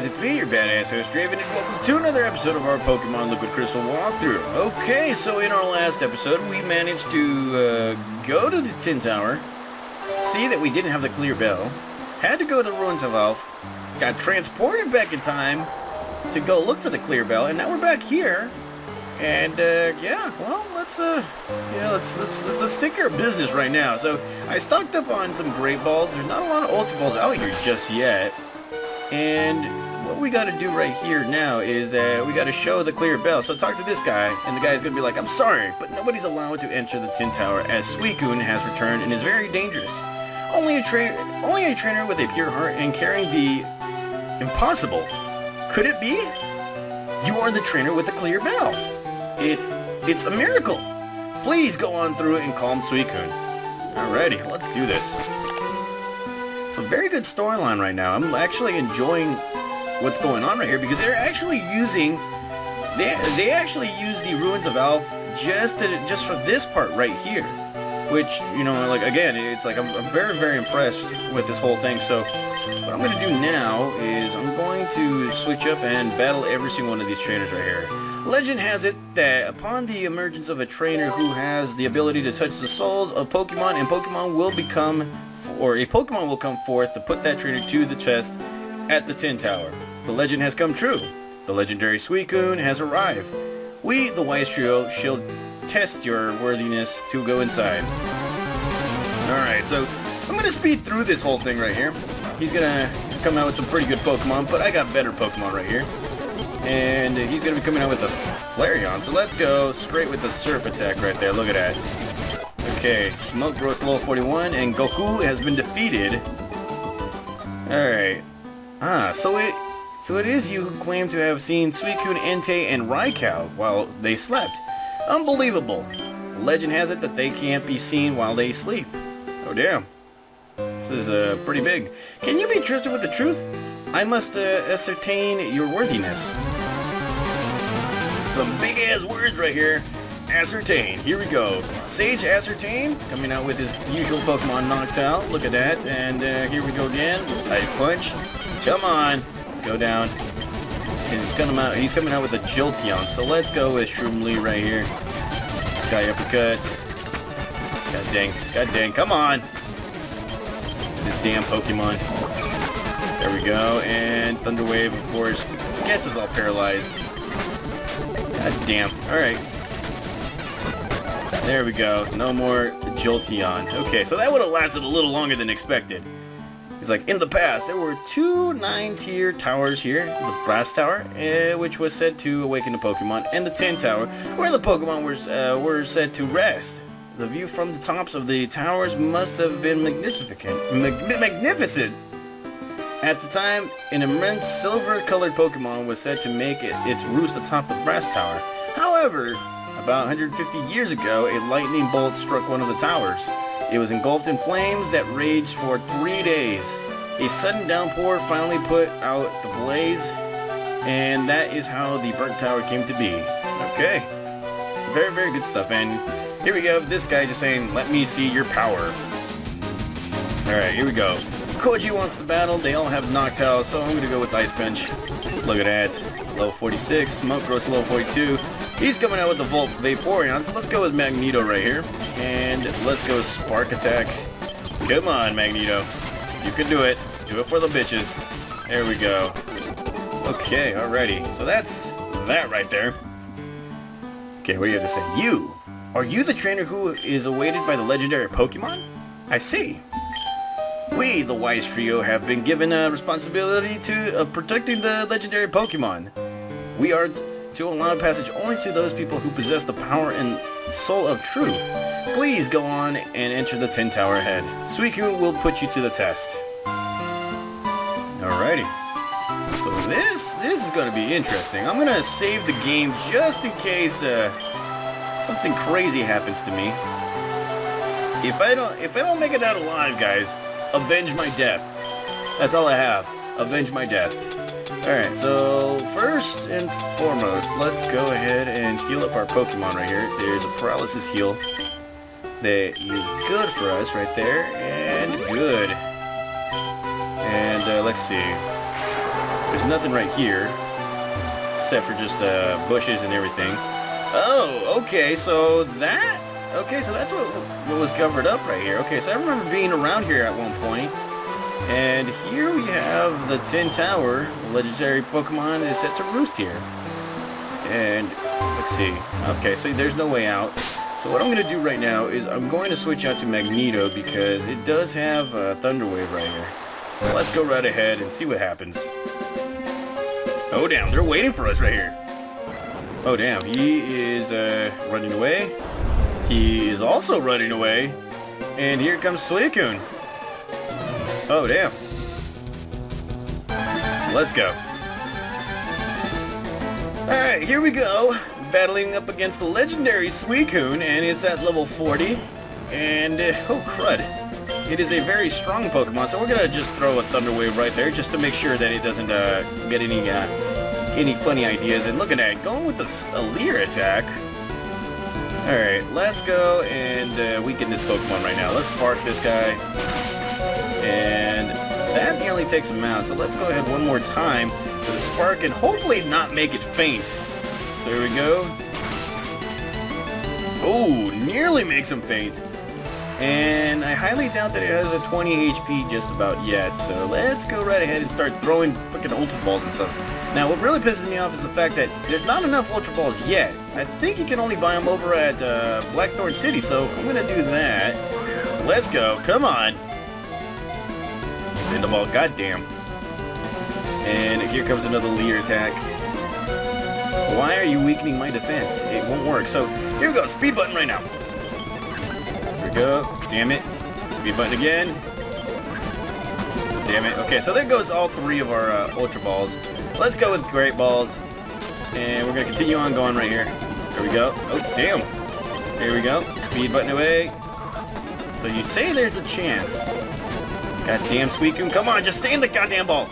guys, it's me, your badass host, Draven, and welcome to another episode of our Pokemon Liquid Crystal walkthrough. Okay, so in our last episode, we managed to go to the Tin Tower, see that we didn't have the Clear Bell, had to go to the Ruins of Alph, got transported back in time to go look for the Clear Bell, and now we're back here. And yeah, well, let's take care of business right now. So I stocked up on some Great Balls. There's not a lot of Ultra Balls out here just yet. And what we got to do right here now is that we got to show the Clear Bell. So talk to this guy, and the guy's gonna be like, "I'm sorry, but nobody's allowed to enter the Tin Tower as Suicune has returned and is very dangerous. Only a trainer with a pure heart and carrying the impossible. Could it be? You are the trainer with the Clear Bell. It's a miracle. Please go on through it and calm Suicune." Alrighty, let's do this. It's a very good storyline right now. I'm actually enjoying what's going on right here because they're actually using they actually use the Ruins of Alph just for this part right here, which, you know, like, again, it's like I'm very, very impressed with this whole thing. So what I'm going to do now is I'm going to switch up and battle every single one of these trainers right here. Legend has it that upon the emergence of a trainer who has the ability to touch the souls of Pokemon, a Pokemon will come forth to put that trainer to the test at the Tin Tower. The legend has come true. The legendary Suicune has arrived. We, the Wise Trio, shall test your worthiness to go inside. Alright, so I'm going to speed through this whole thing right here. He's gonna come out with some pretty good Pokemon, but I got better Pokemon right here. And he's gonna be coming out with a Flareon, so let's go straight with the Surf Attack right there. Look at that. Okay, Smochros level 41, and Goku has been defeated. Alright. Ah, so it is you who claim to have seen Suicune, Entei, and Raikou while they slept. Unbelievable. Legend has it that they can't be seen while they sleep. Oh, damn. This is pretty big. Can you be trusted with the truth? I must ascertain your worthiness. Some big ass words right here. Ascertain. Here we go. Sage Ascertain coming out with his usual Pokemon Noctowl. Look at that. And here we go again. Ice Punch. Come on. Go down. And he's coming out with a Jolteon. So let's go with Shroom Lee right here. Sky Uppercut. God dang. God dang. Come on. This damn Pokemon. There we go, and Thunder Wave, of course, gets us all paralyzed. God damn. Alright. There we go. No more Jolteon. Okay, so that would have lasted a little longer than expected. He's like, in the past, there were two 9-tier towers here. The Brass Tower, which was said to awaken the Pokemon, and the Tin Tower, where the Pokemon were said to rest. The view from the tops of the towers must have been magnificent. At the time, an immense silver-colored Pokemon was said to make its roost atop the Brass Tower. However, about 150 years ago, a lightning bolt struck one of the towers. It was engulfed in flames that raged for 3 days. A sudden downpour finally put out the blaze, and that is how the Burnt Tower came to be. Okay. Very, very good stuff, and here we go, this guy just saying, let me see your power. Alright, here we go. Koji wants the battle, they all have Noctowl, so I'm gonna go with Ice Bench. Look at that. Level 46, Smochros level 42. He's coming out with the Vaporeon, so let's go with Magneto right here. And let's go Spark Attack. Come on, Magneto. You can do it. Do it for the bitches. There we go. Okay, alrighty. So that's that right there. Okay, what do you have to say? You! Are you the trainer who is awaited by the legendary Pokemon? I see. We, the Wise Trio, have been given a responsibility to protecting the legendary Pokemon. We are to allow passage only to those people who possess the power and soul of truth. Please go on and enter the Tin Tower ahead. Suicune will put you to the test. Alrighty. So this is going to be interesting. I'm going to save the game just in case something crazy happens to me. If I don't make it out alive, guys, avenge my death. That's all I have. Avenge my death. Alright, so first and foremost, let's go ahead and heal up our Pokemon right here. There's a paralysis heal that is good for us right there. And good. And let's see. There's nothing right here, except for just bushes and everything. Oh, okay, so that... Okay, so that's what was covered up right here. Okay, so I remember being around here at one point. And here we have the Tin Tower. The legendary Pokemon is set to roost here. And, let's see. Okay, so there's no way out. So what I'm going to do right now is I'm going to switch out to Magneto because it does have Thunder Wave right here. Well, let's go right ahead and see what happens. Oh, damn, they're waiting for us right here. Oh, damn, he is running away. He is also running away. And here comes Suicune. Oh, damn. Let's go. Alright, here we go. Battling up against the legendary Suicune, and it's at level 40. And, oh crud. It is a very strong Pokemon, so we're going to just throw a Thunder Wave right there just to make sure that it doesn't get any funny ideas. And look at that, going with a Leer attack. Alright, let's go and weaken this Pokemon right now. Let's spark this guy. And that nearly takes him out, so let's go ahead one more time for the spark and hopefully not make it faint. So here we go. Oh, nearly makes him faint. And I highly doubt that it has a 20 HP just about yet, so let's go right ahead and start throwing freaking Ultra Balls and stuff. Now, what really pisses me off is the fact that there's not enough Ultra Balls yet. I think you can only buy them over at Blackthorn City, so I'm going to do that. Let's go. Come on. End of all, goddamn. And here comes another Leer attack. Why are you weakening my defense? It won't work. So here we go, speed button right now. Here we go. Damn it. Speed button again. Damn it. Okay, so there goes all three of our Ultra Balls. Let's go with Great Balls. And we're gonna continue on going right here. There we go. Oh, damn. Here we go. Speed button away. So you say there's a chance. Goddamn Suicune, come on, just stay in the goddamn ball!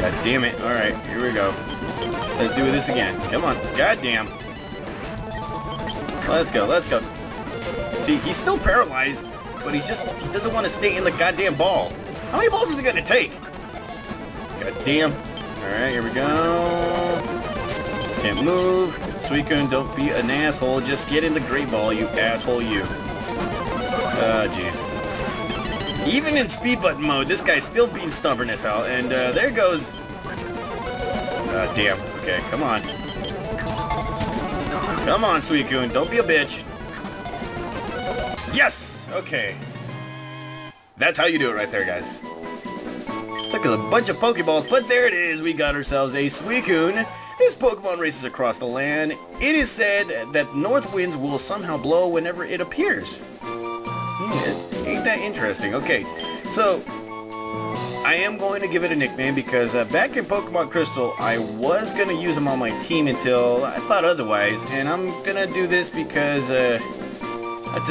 God damn it, alright, here we go. Let's do this again, come on, goddamn. Let's go, let's go. See, he's still paralyzed, but he doesn't want to stay in the goddamn ball. How many balls is it gonna take? Goddamn. Alright, here we go. Can't move. Suicune, don't be an asshole, just get in the great ball, you asshole, you. Oh, jeez. Even in speed button mode, this guy's still being stubborn as hell. And there goes... damn. Okay, come on. Come on, Suicune. Don't be a bitch. Yes! Okay. That's how you do it right there, guys. Took us a bunch of Pokeballs, but there it is. We got ourselves a Suicune. This Pokemon races across the land. It is said that north winds will somehow blow whenever it appears. Ain't that interesting? Okay, so I am going to give it a nickname because back in Pokemon Crystal, I was going to use him on my team until I thought otherwise, and I'm going to do this because to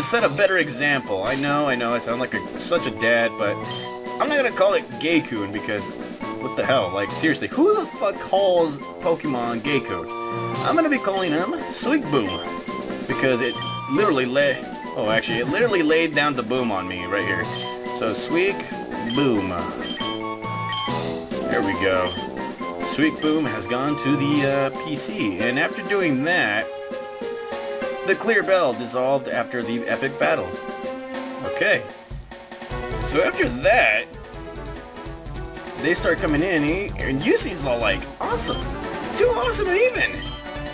set a better example. I know, I sound like such a dad, but I'm not going to call it Gaikun because what the hell? Like, seriously, who the fuck calls Pokemon Gaikun? I'm going to be calling him Swigboom because it literally led... Oh, actually, it literally laid down the boom on me right here. So, Swigboom. There we go. Swigboom has gone to the PC. And after doing that, the Clear Bell dissolved after the epic battle. Okay. So, after that, they start coming in, and you seems all like, awesome. Too awesome even.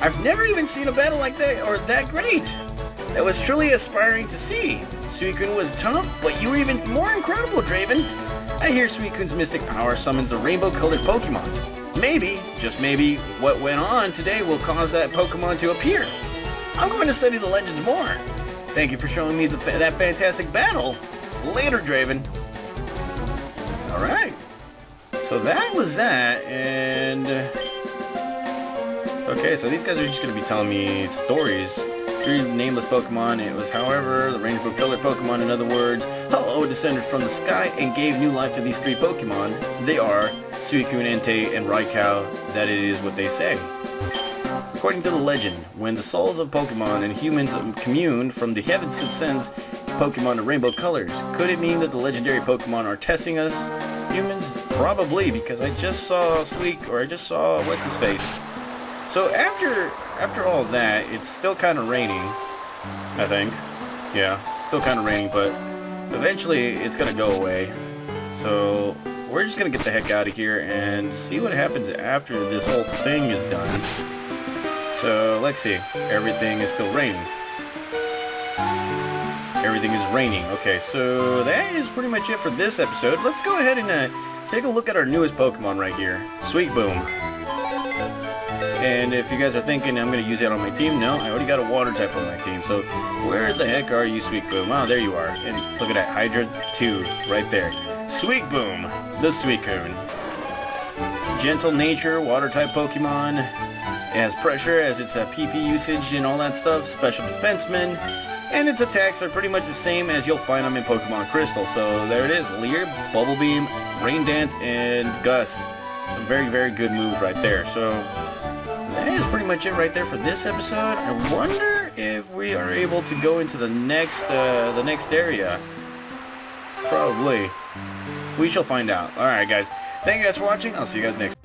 I've never even seen a battle like that or that great. That was truly inspiring to see. Suicune was tough, but you were even more incredible, Draven. I hear Suicune's mystic power summons the rainbow-colored Pokemon. Maybe, just maybe, what went on today will cause that Pokemon to appear. I'm going to study the legends more. Thank you for showing me that fantastic battle. Later, Draven. All right. So that was that, and... Okay, so these guys are just going to be telling me stories. Three nameless Pokemon. It was, however, the rainbow colored Pokemon. In other words, Ho-Oh descended from the sky and gave new life to these three Pokemon. They are Suicune, Entei, and Raikou. That it is what they say. According to the legend, when the souls of Pokemon and humans commune, from the heavens descends Pokemon of rainbow colors. Could it mean that the legendary Pokemon are testing us humans? Probably, because I just saw Sleek, or I just saw What's-His-Face. So after all that, it's still kind of raining, I think. Yeah, still kind of raining, but eventually it's going to go away. So we're just going to get the heck out of here and see what happens after this whole thing is done. So let's see. Everything is still raining. Everything is raining. Okay, so that is pretty much it for this episode. Let's go ahead and take a look at our newest Pokemon right here, Swigboom. And if you guys are thinking I'm going to use it on my team, no, I already got a water type on my team. So where the heck are you, Swigboom? Oh, there you are. And look at that, Hydra 2 right there. Swigboom, the Suicune. Gentle nature, water type Pokemon. It has pressure as its PP usage and all that stuff, special defenseman. And its attacks are pretty much the same as you'll find them in Pokemon Crystal. So there it is, Leer, Bubble Beam, Rain Dance, and Gust. Some very, very good moves right there. So that is pretty much it right there for this episode. I wonder if we are able to go into the next area. Probably. We shall find out. Alright guys, thank you guys for watching. I'll see you guys next time.